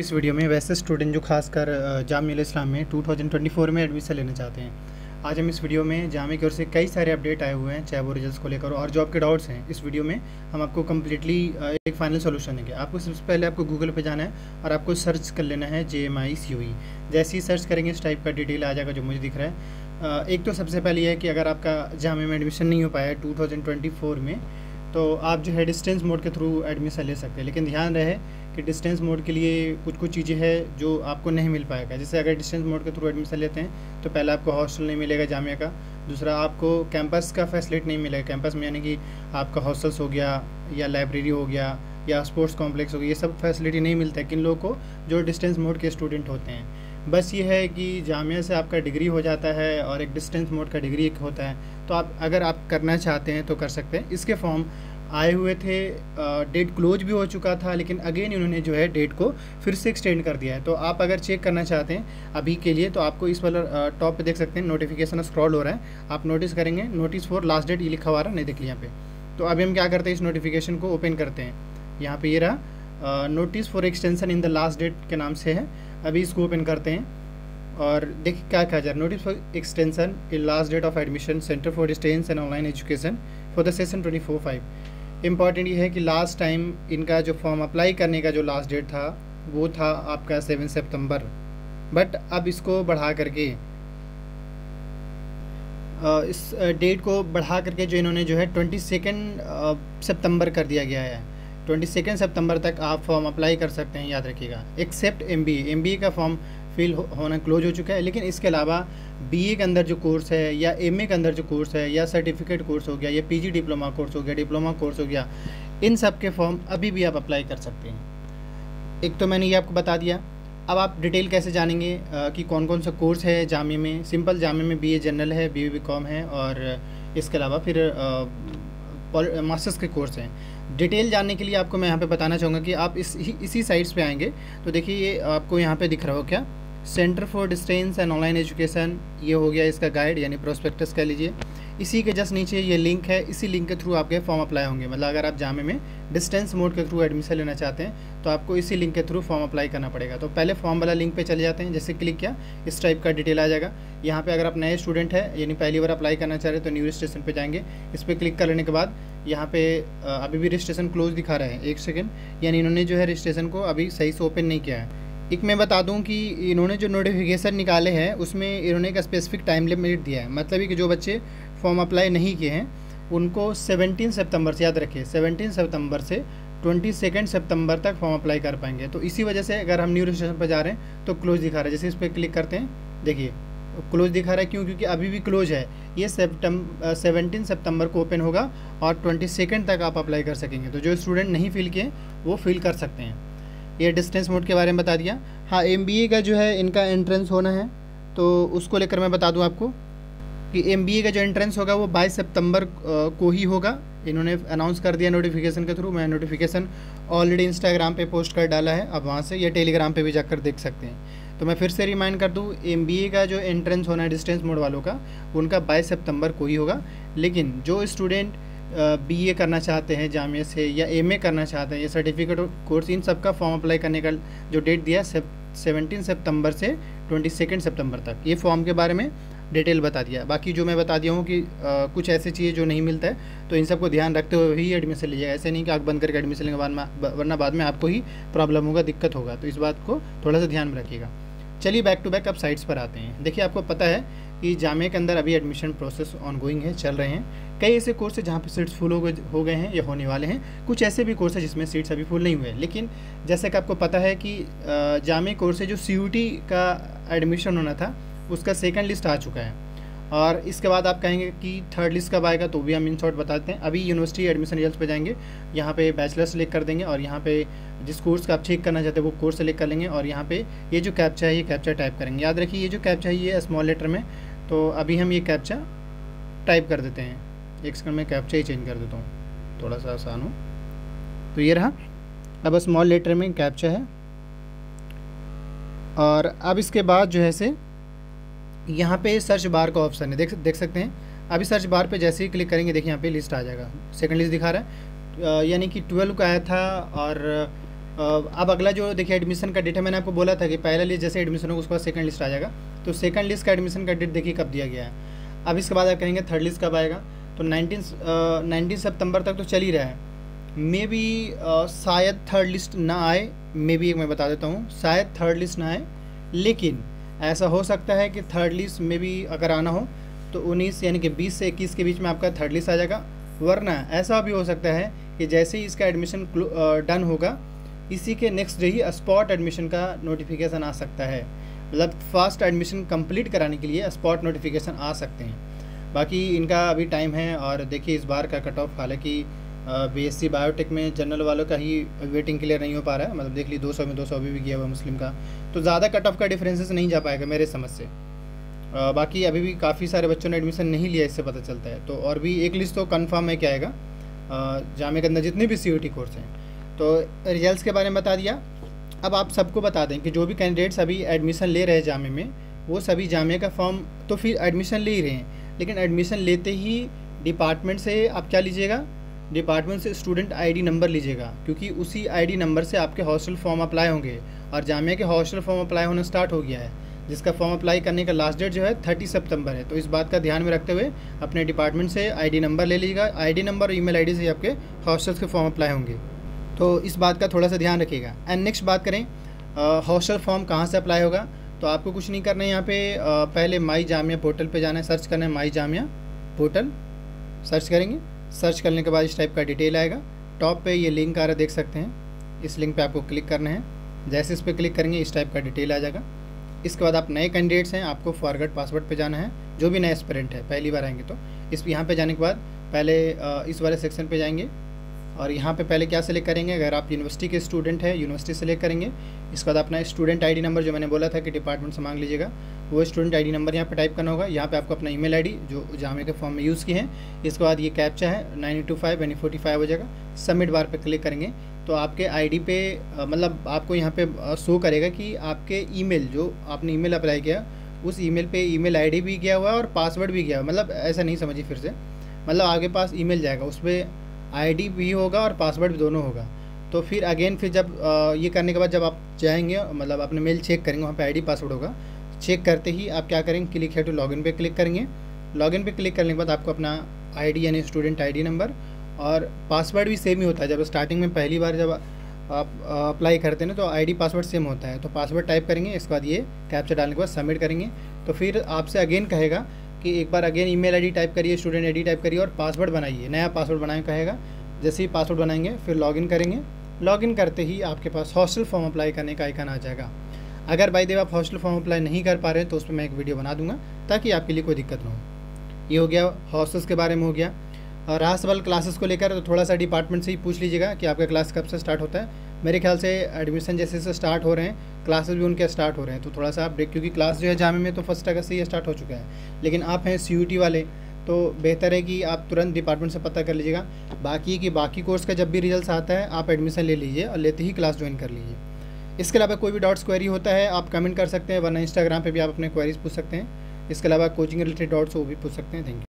इस वीडियो में वैसे स्टूडेंट जो खासकर जामिया मिलिया इस्लामिया 2024 में एडमिशन लेना चाहते हैं, आज हम इस वीडियो में जामिया की ओर से कई सारे अपडेट आए हुए हैं, चाहे वो रिजल्ट्स को लेकर और जो आपके डाउट्स हैं। इस वीडियो में हम आपको कम्प्लीटली एक फाइनल सोल्यूशन देंगे। आपको सबसे पहले आपको गूगल पे जाना है और आपको सर्च कर लेना है JMICU। जैसे ही सर्च करेंगे इस टाइप का डिटेल आ जाएगा जो मुझे दिख रहा है। एक तो सबसे पहले यह है कि अगर आपका जामिया में एडमिशन नहीं हो पाया है 2024 में, तो आप जो है डिस्टेंस मोड के थ्रू एडमिशन ले सकते हैं। लेकिन ध्यान रहे कि डिस्टेंस मोड के लिए कुछ चीज़ें हैं जो आपको नहीं मिल पाएगा। जैसे अगर डिस्टेंस मोड के थ्रू एडमिशन लेते हैं तो पहला आपको हॉस्टल नहीं मिलेगा जामिया का, दूसरा आपको कैंपस का फैसिलिटी नहीं मिलेगा। कैंपस में यानी कि आपका हॉस्टल्स हो गया या लाइब्रेरी हो गया या स्पोर्ट्स कॉम्प्लेक्स हो गया, ये सब फैसिलिटी नहीं मिलता है किन लोगों को जो डिस्टेंस मोड के स्टूडेंट होते हैं। बस ये है कि जामिया से आपका डिग्री हो जाता है और एक डिस्टेंस मोड का डिग्री एक होता है, तो आप अगर आप करना चाहते हैं तो कर सकते हैं। इसके फॉर्म आए हुए थे, डेट क्लोज भी हो चुका था, लेकिन अगेन इन्होंने जो है डेट को फिर से एक्सटेंड कर दिया है। तो आप अगर चेक करना चाहते हैं अभी के लिए तो आपको इस वाला टॉप पे देख सकते हैं, नोटिफिकेशन स्क्रॉल हो रहा है, आप नोटिस करेंगे नोटिस फॉर लास्ट डेट ये लिखा हुआ नहीं देखिए यहाँ पर। तो अभी हम क्या करते हैं, इस नोटिफिकेशन को ओपन करते हैं। यहाँ पर ये रहा notice for extension in the last date के नाम से है। अभी इसको ओपन करते हैं और देखिए क्या कहा जा रहा है। Notice for extension in last date of admission centre for distance and online education for the session 24/5। Important ये है कि लास्ट टाइम इनका जो फॉर्म अप्लाई करने का जो लास्ट डेट था वो था आपका 7 सितंबर, बट अब इसको बढ़ा करके इस डेट को बढ़ा करके जो इन्होंने जो है 22 सितंबर कर दिया गया है। 22 सितंबर तक आप फॉर्म अप्लाई कर सकते हैं, याद रखिएगा। एक्सेप्ट MBA का फॉर्म फिल होना क्लोज हो चुका है, लेकिन इसके अलावा BA के अंदर जो कोर्स है या MA के अंदर जो कोर्स है या सर्टिफिकेट कोर्स हो गया या PG डिप्लोमा कोर्स हो गया, डिप्लोमा कोर्स हो गया, इन सब के फॉर्म अभी भी आप अप्लाई कर सकते हैं। एक तो मैंने ये आपको बता दिया। अब आप डिटेल कैसे जानेंगे कि कौन कौन सा कोर्स है जामिया में। सिंपल जामिया में BA जनरल है, BA BCom है और इसके अलावा फिर मास्टर्स के कोर्स हैं। डिटेल जानने के लिए आपको मैं यहाँ पे बताना चाहूँगा कि आप इसी साइट्स पे आएंगे तो देखिए ये आपको यहाँ पे दिख रहा हो क्या, centre for distance and online education, ये हो गया इसका गाइड यानी प्रोस्पेक्टस कह लीजिए। इसी के जस्ट नीचे ये लिंक है, इसी लिंक के थ्रू आपके फॉर्म अप्लाई होंगे। मतलब अगर आप जामिया में डिस्टेंस मोड के थ्रू एडमिशन लेना चाहते हैं तो आपको इसी लिंक के थ्रू फॉर्म अप्लाई करना पड़ेगा। तो पहले फॉर्म वाला लिंक पे चले जाते हैं, जैसे क्लिक किया इस टाइप का डिटेल आ जाएगा। यहाँ पे अगर आप नए स्टूडेंट हैं यानी पहली बार अप्लाई करना चाह रहे हैं तो न्यू रजिस्ट्रेशन पर जाएंगे। इस पर क्लिक कर लेने के बाद यहाँ पे अभी भी रजिस्ट्रेशन क्लोज दिखा रहे हैं, एक सेकेंड, यानी इन्होंने जो है रजिस्ट्रेशन को अभी सही से ओपन नहीं किया है। एक मैं बता दूं कि इन्होंने जो नोटिफिकेशन निकाले हैं उसमें इन्होंने एक स्पेसिफिक टाइम लिमिट दिया है। मतलब ये कि जो बच्चे फॉर्म अप्लाई नहीं किए हैं उनको 17 सितंबर से, याद रखिए 17 सितंबर से 22 सितंबर तक फॉर्म अप्लाई कर पाएंगे। तो इसी वजह से अगर हम न्यू रजिस्ट्रेशन पर जा रहे हैं तो क्लोज दिखा रहा है। जैसे इस पर क्लिक करते हैं, देखिए क्लोज दिखा रहा है, क्यों? क्योंकि अभी भी क्लोज है। ये 17 सितंबर को ओपन होगा और 22 तक आप अप्लाई कर सकेंगे। तो जो स्टूडेंट नहीं फिल किए वो फिल कर सकते हैं। ये डिस्टेंस मोड के बारे में बता दिया। हाँ, MBA का जो है इनका एंट्रेंस होना है, तो उसको लेकर मैं बता दूं आपको कि MBA का जो एंट्रेंस होगा वो 22 सितंबर को ही होगा। इन्होंने अनाउंस कर दिया नोटिफिकेशन के थ्रू। मैं नोटिफिकेशन ऑलरेडी इंस्टाग्राम पे पोस्ट कर डाला है, अब वहाँ से या टेलीग्राम पे भी जाकर देख सकते हैं। तो मैं फिर से रिमाइंड कर दूँ, MBA का जो एंट्रेंस होना है डिस्टेंस मोड वालों का उनका 22 सितंबर को ही होगा। लेकिन जो स्टूडेंट BA करना चाहते हैं जामिया से या MA करना चाहते हैं या सर्टिफिकेट कोर्स, इन सब का फॉर्म अप्लाई करने का जो डेट दिया 17 सितंबर से 22 सितंबर तक। ये फॉर्म के बारे में डिटेल बता दिया। बाकी जो मैं बता दिया हूँ कि कुछ ऐसी चीज़ें जो नहीं मिलता है तो इन सब को ध्यान रखते हुए ही एडमिशन लीजिएगा। ऐसे नहीं कि आँख बंद करके एडमिशन लेने के बाद, वरना बाद में आपको ही प्रॉब्लम होगा, दिक्कत होगा। तो इस बात को थोड़ा सा ध्यान में रखिएगा। चलिए बैक टू बैक आप साइट्स पर आते हैं। देखिए आपको पता है कि जामिया के अंदर अभी एडमिशन प्रोसेस ऑनगोइंग है, चल रहे हैं। कई ऐसे कोर्स हैं जहाँ पर सीट्स फुल हो गए हैं या होने वाले हैं। कुछ ऐसे भी कोर्स हैं जिसमें सीट्स अभी फुल नहीं हुए। लेकिन जैसे कि आपको पता है कि जामिया कोर्स है जो CUT का एडमिशन होना था उसका सेकंड लिस्ट आ चुका है और इसके बाद आप कहेंगे कि थर्ड लिस्ट कब आएगा, तो भी हम इन शॉर्ट बताते हैं। अभी यूनिवर्सिटी एडमिशन रिजल्ट पे जाएंगे, यहाँ पे बैचलर सेलेक्ट कर देंगे और यहाँ पे जिस कोर्स का आप चेक करना चाहते हैं वो कोर्स सेलेक्ट कर लेंगे और यहाँ पे ये जो कैप्चा है ये कैप्चा टाइप करेंगे। याद रखिए ये जो कैप्चा है ये स्मॉल लेटर में, तो अभी हम ये कैप्चा टाइप कर देते हैं। एक सेकंड में कैप्चा ही चेंज कर देता हूँ, थोड़ा सा आसान हो। तो ये रहा, अब स्मॉल लेटर में कैप्चा है और अब इसके बाद जो है से यहाँ पे सर्च बार का ऑप्शन है, देख सकते हैं। अभी सर्च बार पे जैसे ही क्लिक करेंगे देखिए यहाँ पे लिस्ट आ जाएगा, सेकंड लिस्ट दिखा रहा है। यानी कि 12 का आया था और अब अगला जो देखिए एडमिशन का डेट है, मैंने आपको बोला था कि पहला लिस्ट जैसे एडमिशन होगा उसके बाद सेकंड लिस्ट आ जाएगा। तो सेकंड लिस्ट का एडमिशन का डेट देखिए कब दिया गया है। अब इसके बाद आप कहेंगे थर्ड लिस्ट कब आएगा, तो 19 सितंबर तक तो चल ही रहा है। मे बी शायद थर्ड लिस्ट ना आए, मे बी एक मैं बता देता हूँ, शायद थर्ड लिस्ट ना आए, लेकिन ऐसा हो सकता है कि थर्ड लिस्ट में भी अगर आना हो तो 19 यानी कि 20 से 21 के बीच में आपका थर्ड लिस्ट आ जाएगा। वरना ऐसा भी हो सकता है कि जैसे ही इसका एडमिशन डन होगा इसी के नेक्स्ट डे ही स्पॉट एडमिशन का नोटिफिकेशन आ सकता है, मतलब फास्ट एडमिशन कंप्लीट कराने के लिए स्पॉट नोटिफिकेशन आ सकते हैं। बाकी इनका अभी टाइम है। और देखिए इस बार का कट ऑफ हालांकि बीएससी बायोटेक में जनरल वालों का ही वेटिंग क्लियर नहीं हो पा रहा है, मतलब देख ली 200 में 200 अभी भी गया हुआ मुस्लिम का, तो ज़्यादा कट ऑफ का डिफरेंसेस नहीं जा पाएगा मेरे समझ से। बाकी अभी भी काफ़ी सारे बच्चों ने एडमिशन नहीं लिया, इससे पता चलता है। तो और भी एक लिस्ट तो कन्फर्म है क्या आएगा जामे के अंदर जितने भी CUT कोर्स हैं। तो रिजल्ट के बारे में बता दिया। अब आप सबको बता दें कि जो भी कैंडिडेट्स अभी एडमिशन ले रहे हैं जामे में, वो सभी जामे का फॉर्म तो फिर एडमिशन ले ही रहे हैं, लेकिन एडमिशन लेते ही डिपार्टमेंट से आप क्या लीजिएगा, डिपार्टमेंट से स्टूडेंट आईडी नंबर लीजिएगा, क्योंकि उसी आईडी नंबर से आपके हॉस्टल फॉर्म अप्लाई होंगे। और जामिया के हॉस्टल फॉर्म अप्लाई होना स्टार्ट हो गया है, जिसका फॉर्म अप्लाई करने का लास्ट डेट जो है 30 सितंबर है। तो इस बात का ध्यान में रखते हुए अपने डिपार्टमेंट से आईडी नंबर ले लीजिएगा। आईडी नंबर और ईमेल आईडी से आपके हॉस्टल्स के फॉर्म अप्लाई होंगे, तो इस बात का थोड़ा सा ध्यान रखिएगा। एंड नेक्स्ट बात करें हॉस्टल फॉर्म कहाँ से अप्लाई होगा, तो आपको कुछ नहीं करना है यहाँ पे। पहले माई जामिया पोर्टल पर जाना है, सर्च करना है माई जामिया पोर्टल, सर्च करेंगे। सर्च करने के बाद इस टाइप का डिटेल आएगा, टॉप पे ये लिंक आ रहा है देख सकते हैं, इस लिंक पे आपको क्लिक करना है। जैसे इस पर क्लिक करेंगे इस टाइप का डिटेल आ जाएगा। इसके बाद आप नए कैंडिडेट्स हैं, आपको फॉरगेट पासवर्ड पे जाना है, जो भी नए एस्पिरेंट है पहली बार आएंगे। तो इस यहाँ पे जाने के बाद पहले इस वाले सेक्शन पर जाएंगे और यहाँ पर पहले क्या सेलेक्ट करेंगे, अगर आप यूनिवर्सिटी के स्टूडेंट हैं यूनिवर्सिटी सेलेक्ट करेंगे। इसके बाद अपना स्टूडेंट आई डी नंबर जो मैंने बोला था कि डिपार्टमेंट से मांग लीजिएगा, वो स्टूडेंट आईडी नंबर यहाँ पे टाइप करना होगा। यहाँ पे आपको अपना ईमेल आईडी जो जामे के फॉर्म में यूज़ की है। इसके बाद ये कैप्चा है 925 45 हो जाएगा। सबमिट बार पे क्लिक करेंगे तो आपके आईडी पे मतलब आपको यहाँ पे शो करेगा कि आपके ईमेल जो आपने ईमेल अप्लाई किया उस ईमेल पे ईमेल आईडी भी गया हुआ है और पासवर्ड भी गया हुआ, मतलब ऐसा नहीं समझिए फिर से, मतलब आगे पास ईमेल जाएगा उस पर आईडी भी होगा और पासवर्ड भी दोनों होगा। तो फिर अगेन फिर जब ये करने के बाद जब आप जाएंगे मतलब अपने मेल चेक करेंगे, वहाँ पर आईडी पासवर्ड होगा। चेक करते ही आप क्या करेंगे, क्लिक है टू लॉगिन पे क्लिक करेंगे। लॉगिन पे क्लिक करने के बाद आपको अपना आईडी यानी स्टूडेंट आईडी नंबर और पासवर्ड भी सेम ही होता है। जब स्टार्टिंग में पहली बार जब आप अप्लाई करते हैं ना तो आईडी पासवर्ड सेम होता है, तो पासवर्ड टाइप करेंगे। इसके बाद ये कैप्चा डालने के बाद सबमिट करेंगे। तो फिर आपसे अगेन कहेगा कि एक बार अगेन ईमेल आईडी टाइप करिए, स्टूडेंट आईडी टाइप करिए और पासवर्ड बनाइए, नया पासवर्ड बनाए कहेगा। जैसे ही पासवर्ड बनाएंगे फिर लॉगिन करेंगे। लॉगिन करते ही आपके पास हॉस्टल फॉर्म अप्लाई करने का आइकन आ जाएगा। अगर बाय द वे आप हॉस्टल फॉर्म अप्लाई नहीं कर पा रहे हैं तो उस पर मैं एक वीडियो बना दूंगा ताकि आपके लिए कोई दिक्कत ना हो। ये हो गया हॉस्टल्स के बारे में हो गया। और रहा सवाल क्लासेस को लेकर, तो थोड़ा सा डिपार्टमेंट से ही पूछ लीजिएगा कि आपका क्लास कब से स्टार्ट होता है। मेरे ख्याल से एडमिशन जैसे से स्टार्ट हो रहे हैं क्लासेस भी उनके स्टार्ट हो रहे हैं, तो थोड़ा सा आप देख, क्योंकि क्लास जो है जामे में तो 1 अगस्त से ही स्टार्ट हो चुका है, लेकिन आप हैं CUT वाले तो बेहतर है कि आप तुरंत डिपार्टमेंट से पता कर लीजिएगा। बाकी कोर्स का जब भी रिजल्ट आता है आप एडमिशन ले लीजिए और लेते ही क्लास ज्वाइन कर लीजिए। इसके अलावा कोई भी डाउट्स क्वेरी होता है आप कमेंट कर सकते हैं, वरना इंस्टाग्राम पे भी आप अपने क्वेरीज पूछ सकते हैं। इसके अलावा कोचिंग रिलेटेड डाउट्स वो भी पूछ सकते हैं। Thank you.